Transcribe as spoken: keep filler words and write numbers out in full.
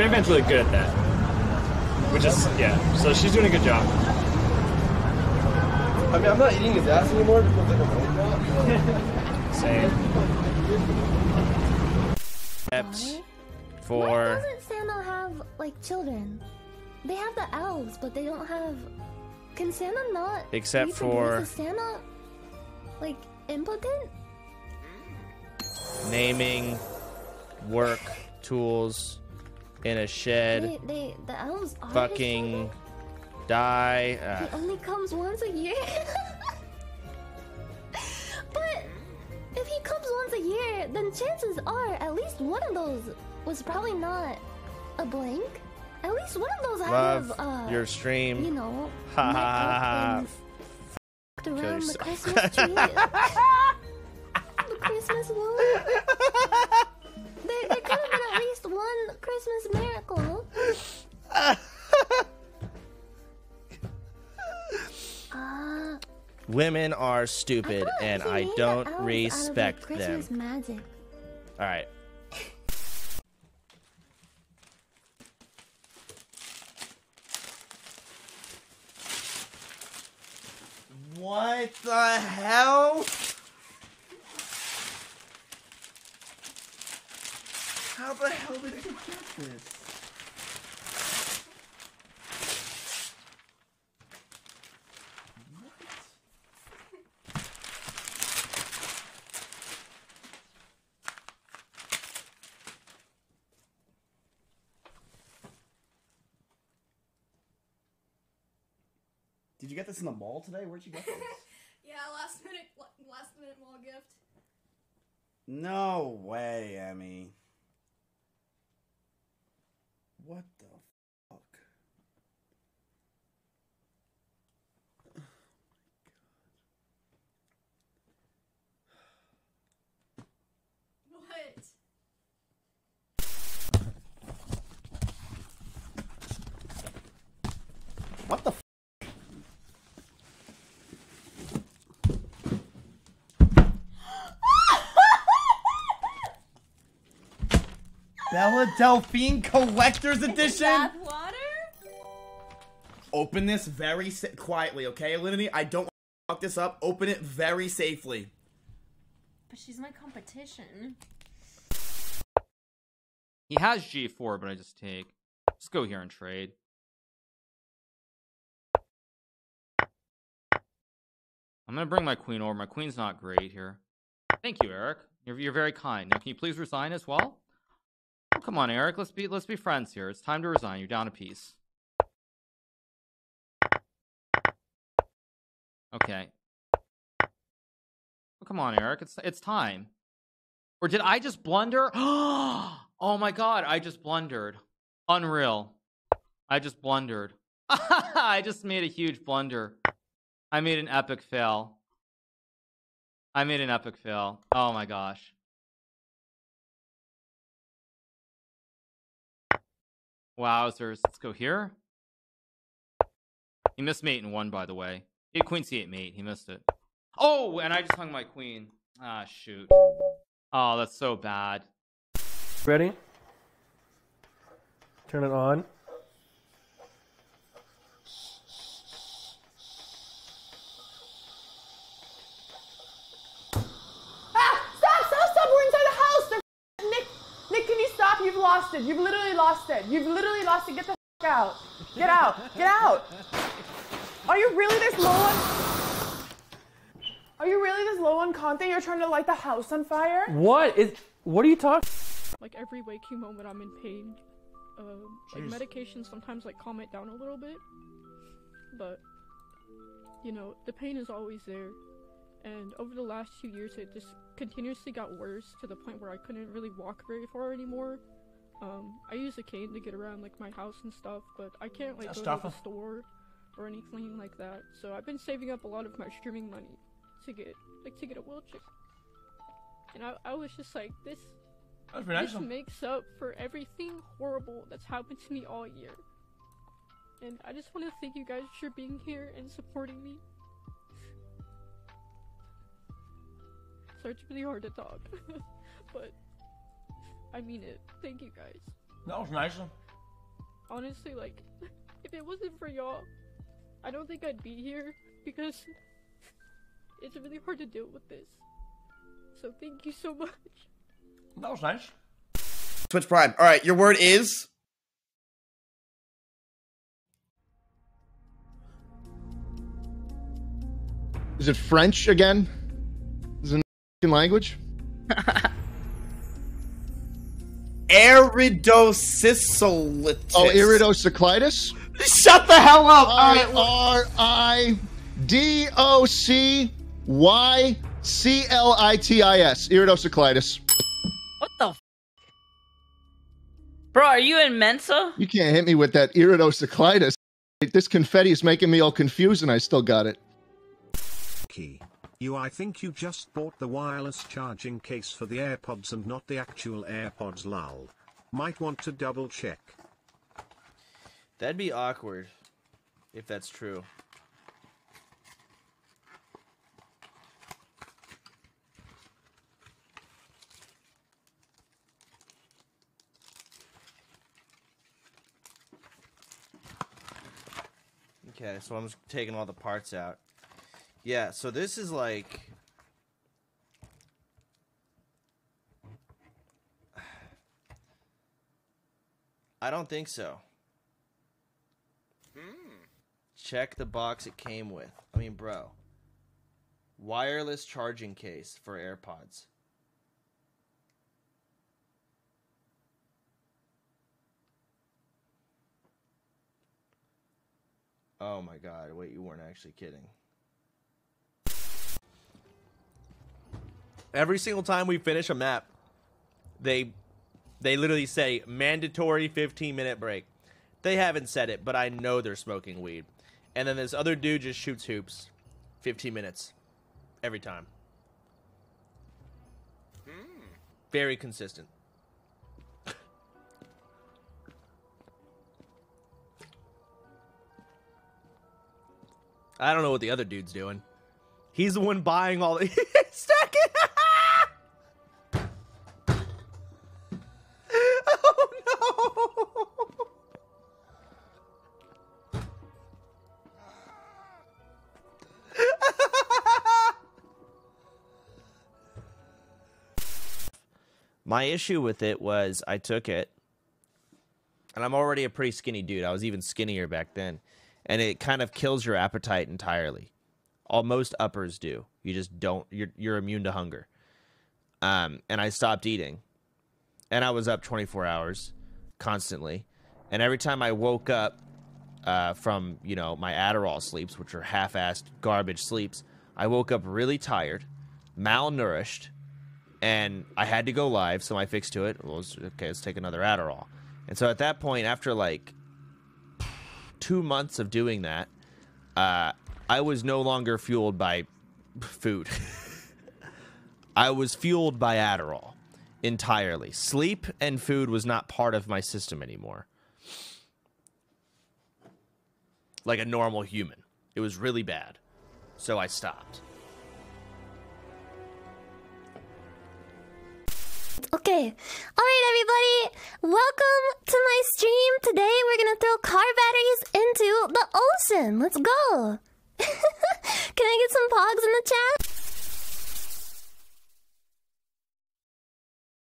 Fanfan's really good at that. Which is, yeah, so she's doing a good job. I mean, I'm not eating his ass anymore because like a robot. Same. Except for... Why doesn't Santa have, like, children? They have the elves, but they don't have... Can Santa not... Except for... Is Santa, like, impotent? Naming, work, tools, in a shed. They, they, the elves are fucking... Die. Uh, he only comes once a year. But if he comes once a year, then chances are at least one of those was probably not a blank. At least one of those I have. Uh, your stream. You know. Ha ha ha. Around the Christmas tree. The Christmas wall. There, there could have been at least one Christmas miracle. Uh, Women are stupid, I and I don't respect them. Magic. All right. What the hell? How the hell did you get this? Did you get this in the mall today? Where'd you get this? Yeah, last minute, last minute mall gift. No way, Emmy. What the fuck? Oh my god. What? What the fuck? Bella Delphine Collector's Edition. Bath water? Open this very sa quietly, okay, Alinity? I don't want to fuck this up. Open it very safely. But she's my competition. He has G four, but I just take. Let's go here and trade. I'm gonna bring my queen over. My queen's not great here. Thank you, Eric. You're you're very kind. Now, can you please resign as well? Oh, come on, Eric. Let's be let's be friends here. It's time to resign. You're down a piece. Okay. Oh, come on, Eric. It's it's time. Or did I just blunder? Oh my god, I just blundered. Unreal. I just blundered. I just made a huge blunder. I made an epic fail. I made an epic fail. Oh my gosh. Wowzers. Let's go here. He missed mate in one, by the way. He had queen c eight mate. He missed it. Oh, and I just hung my queen. Ah, shoot. Oh, that's so bad. Ready? Turn it on. Ah! Stop! Stop! Stop! We're inside the house! They're Nick! Nick, can you stop? You've lost it. You've literally lost it. You've literally lost it. Get the f*** out. Get out. Get out. Are you really this low on... Are you really this low on content? You're trying to light the house on fire? What is... What are you talking... Like, every waking moment I'm in pain. Uh, like, medications sometimes, like, calm it down a little bit. But, you know, the pain is always there. And over the last few years, it just continuously got worse to the point where I couldn't really walk very far anymore. Um, I use a cane to get around like my house and stuff, but I can't like go to the store or anything like that. So I've been saving up a lot of my streaming money to get like to get a wheelchair. And I, I was just like, this, this makes up for everything horrible that's happened to me all year. And I just want to thank you guys for being here and supporting me. So it's really hard to talk, but I mean it. Thank you guys. That was nice. Honestly, like, if it wasn't for y'all, I don't think I'd be here, because it's really hard to deal with this. So thank you so much. That was nice. Twitch Prime. All right, your word is? Is it French again? Is it an language? Iridocyclitis. Oh, iridocyclitis? Shut the hell up! I R I D O C Y C L I T I S. Iridocyclitis. What the f? Bro, are you in Mensa? You can't hit me with that iridocyclitis. This confetti is making me all confused and I still got it. Key. You, I think you just bought the wireless charging case for the AirPods and not the actual AirPods, lol. Might want to double check. That'd be awkward, if that's true. Okay, so I'm just taking all the parts out. Yeah, so this is like, I don't think so. Mm. Check the box it came with. I mean, bro. Wireless charging case for AirPods. Oh my God, wait, you weren't actually kidding. Every single time we finish a map, they they literally say mandatory fifteen minute break. They haven't said it, but I know they're smoking weed. And then this other dude just shoots hoops. fifteen minutes. Every time. Mm. Very consistent. I don't know what the other dude's doing. He's the one buying all the stack it. Oh no. My issue with it was I took it, and I'm already a pretty skinny dude. I was even skinnier back then, and it kind of kills your appetite entirely. All most uppers do. You just don't, you're, you're immune to hunger. Um, and I stopped eating. And I was up twenty-four hours constantly. And every time I woke up uh, from, you know, my Adderall sleeps, which are half-assed garbage sleeps, I woke up really tired, malnourished, and I had to go live, so I fixed to it. Well, let's, okay, let's take another Adderall. And so at that point, after like two months of doing that, uh, I was no longer fueled by food. I was fueled by Adderall entirely. Sleep and food was not part of my system anymore. Like a normal human. It was really bad. So I stopped. Okay. Alright, everybody. Welcome to my stream. Today we're gonna throw car batteries into the ocean. Let's go. Can I get some pogs in the chat?